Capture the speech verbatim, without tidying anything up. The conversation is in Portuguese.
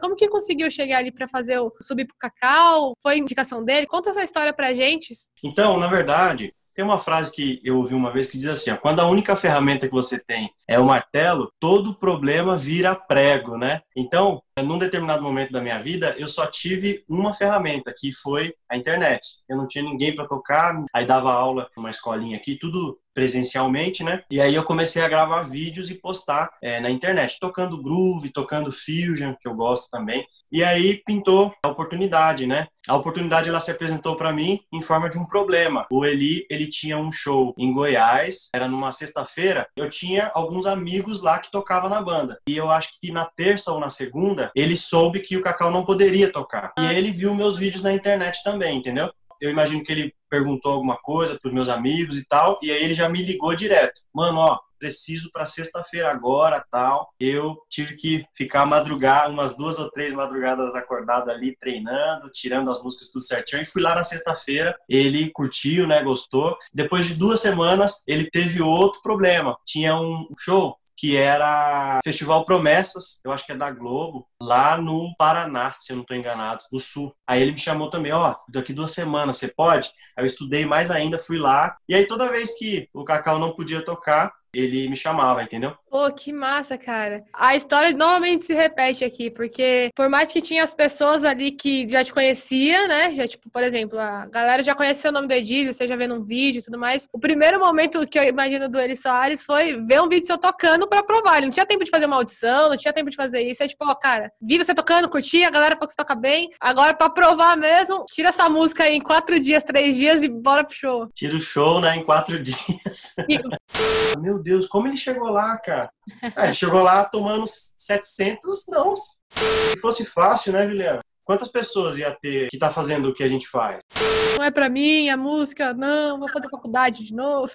Como que conseguiu chegar ali para fazer o subir pro Cacau? Foi indicação dele? Conta essa história pra gente. Então, na verdade, tem uma frase que eu ouvi uma vez que diz assim, ó, quando a única ferramenta que você tem é o martelo, todo problema vira prego, né? Então, num determinado momento da minha vida, eu só tive uma ferramenta, que foi a internet. Eu não tinha ninguém para tocar, aí dava aula numa escolinha aqui, tudo presencialmente, né? E aí eu comecei a gravar vídeos e postar é, na internet, tocando groove, tocando fusion, que eu gosto também. E aí pintou a oportunidade, né? A oportunidade, ela se apresentou para mim em forma de um problema. O Eli, ele tinha um show em Goiás, era numa sexta-feira, eu tinha alguns amigos lá que tocavam na banda. E eu acho que na terça ou na segunda, ele soube que o Cacau não poderia tocar. E ele viu meus vídeos na internet também, entendeu? Eu imagino que ele perguntou alguma coisa pros meus amigos e tal, e aí ele já me ligou direto. Mano, ó, preciso pra sexta-feira agora, tal. Eu tive que ficar madrugar, umas duas ou três madrugadas acordado ali, treinando, tirando as músicas tudo certinho. E fui lá na sexta-feira, ele curtiu, né, gostou. Depois de duas semanas, ele teve outro problema. Tinha um show que era Festival Promessas, eu acho que é da Globo, lá no Paraná, se eu não estou enganado, no Sul. Aí ele me chamou também, ó, oh, daqui duas semanas, você pode? Aí eu estudei mais ainda, fui lá. E aí toda vez que o Cacau não podia tocar, ele me chamava, entendeu? Pô, que massa, cara. A história novamente se repete aqui, porque por mais que tinha as pessoas ali que já te conhecia, né? Já, tipo, por exemplo, a galera já conheceu o nome do Edizio, você já vê num vídeo e tudo mais. O primeiro momento que eu imagino do Eli Soares foi ver um vídeo seu tocando pra provar. Ele não tinha tempo de fazer uma audição, não tinha tempo de fazer isso. É tipo, ó, cara, vi você tocando, curti, a galera falou que você toca bem. Agora, pra provar mesmo, tira essa música aí em quatro dias, três dias e bora pro show. Tira o show, né, em quatro dias. Meu Deus, como ele chegou lá, cara? Ah, ele chegou lá tomando setecentos não. Se fosse fácil, né, Guilherme? Quantas pessoas ia ter que tá fazendo o que a gente faz? Não é pra mim, a música, não, vou fazer faculdade de novo.